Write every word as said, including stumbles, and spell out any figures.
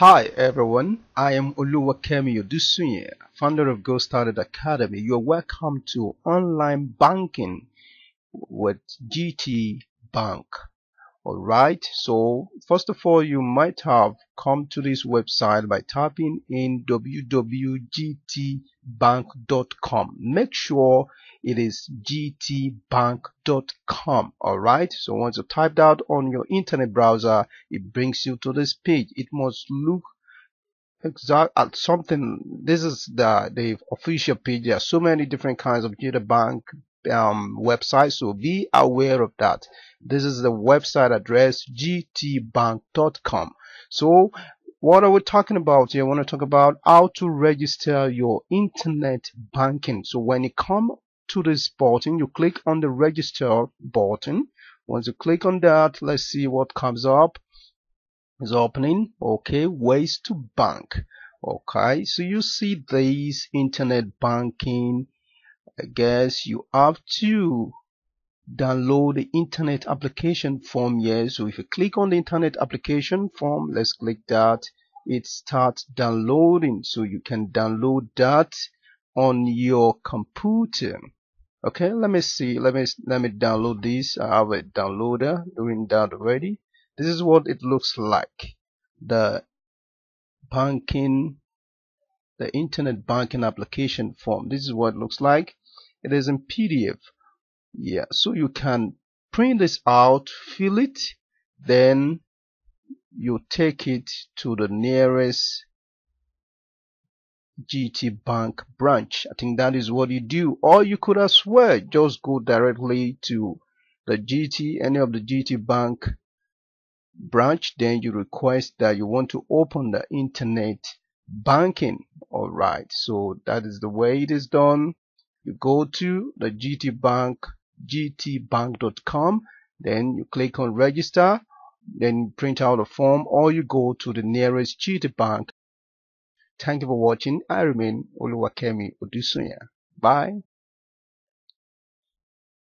Hi everyone, I am Oluwakemi Odusunya, founder of GoStarted Academy. You're welcome to Online Banking with G T Bank. Alright, so first of all, you might have come to this website by typing in w w w dot g t bank dot com. Make sure it is g t bank dot com. Alright, so once you type that on your internet browser, it brings you to this page. It must look exact at something. This is the, the official page. There are so many different kinds of G T Bank um website, so be aware of that. This is the website address, g t bank dot com. So what are we talking about here? I want to talk about how to register your internet banking. So when you come to this button, you click on the register button. Once you click on that, let's see what comes up. It's opening. Okay, ways to bank. Okay, so you see these internet banking. I guess you have to download the internet application form here. So if you click on the internet application form, let's click that, it starts downloading. So you can download that on your computer. Okay, let me see, let me let me download this. I have a downloader doing that already. This is what it looks like, the banking, the internet banking application form. This is what it looks like. It is in P D F. Yeah, so you can print this out, fill it, then you take it to the nearest G T Bank branch. I think that is what you do. Or you could as well just go directly to the G T, any of the G T Bank branch, then you request that you want to open the internet banking. All right, so that is the way it is done. You go to the G T Bank, g t bank dot com, then you click on register, then print out a form, or you go to the nearest G T Bank. Thank you for watching. I remain Oluwakemi Odusunya. Bye.